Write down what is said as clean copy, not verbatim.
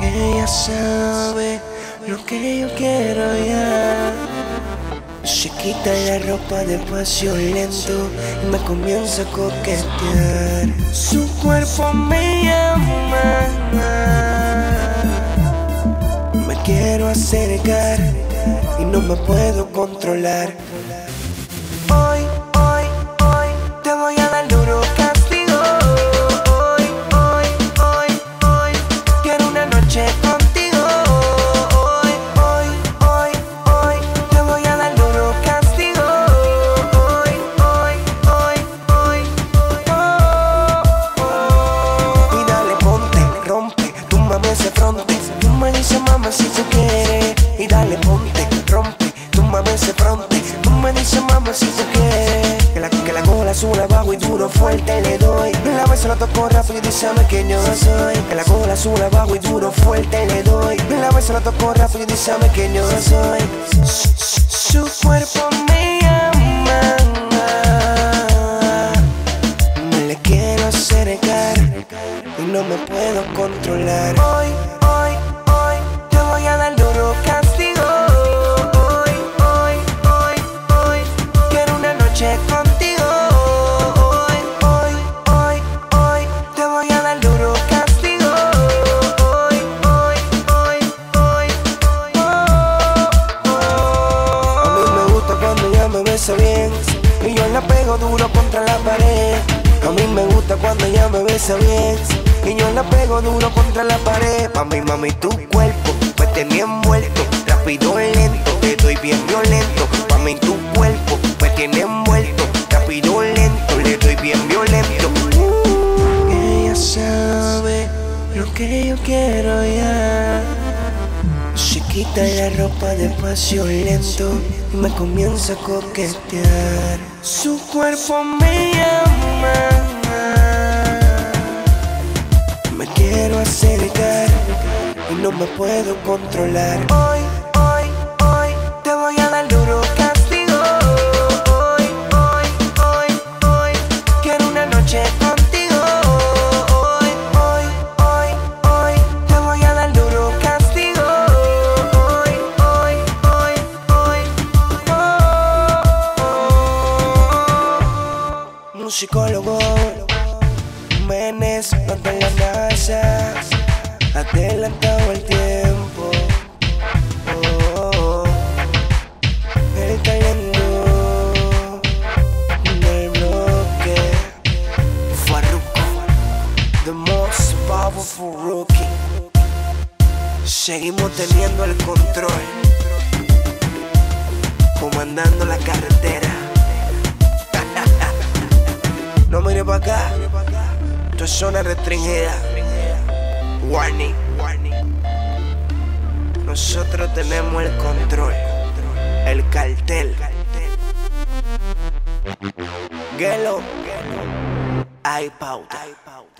Ella sabe lo que yo quiero ya. Se quita la ropa despacio y lento y me comienza a coquetear. Su cuerpo me llama, me quiero acercar y no me puedo controlar. Si tú quieres, y dale, ponte, rompe, túmbame ese fronte. Tú me dices, mamá, si tú quieres, que la cola sube abajo y duro fuerte le doy. La vez la toco rápido y dísame que yo soy. Que la cola sube abajo y duro fuerte le doy. La vez la toco rápido y dísame que yo soy. Su cuerpo me llama, me le quiero acercar y no me puedo controlar. Hoy. Bien, y yo la pego duro contra la pared. A mí me gusta cuando ella me besa bien, y yo la pego duro contra la pared. Pa' mí, mami, tu cuerpo me tenía envuelto, rápido y lento, te doy bien violento. Pa' mí, tu cuerpo me tiene envuelto, rápido y lento, le doy bien violento. Ella sabe lo que yo quiero ya. Se quita la ropa despacio lento y me comienza a coquetear. Su cuerpo me llama, me quiero acercar y no me puedo controlar. Hoy te voy a dar duro castigo. Hoy quiero una noche contigo. Hoy te voy a dar duro castigo. Psicólogo, menes, no te la NASA, adelantado el tiempo. El talento del bloque. Farruko, the most powerful rookie. Seguimos teniendo el control, comandando la carretera. No mire pa' acá, esto es zona restringida. Warning, nosotros tenemos el control, el cartel. Gelo, hay pauta.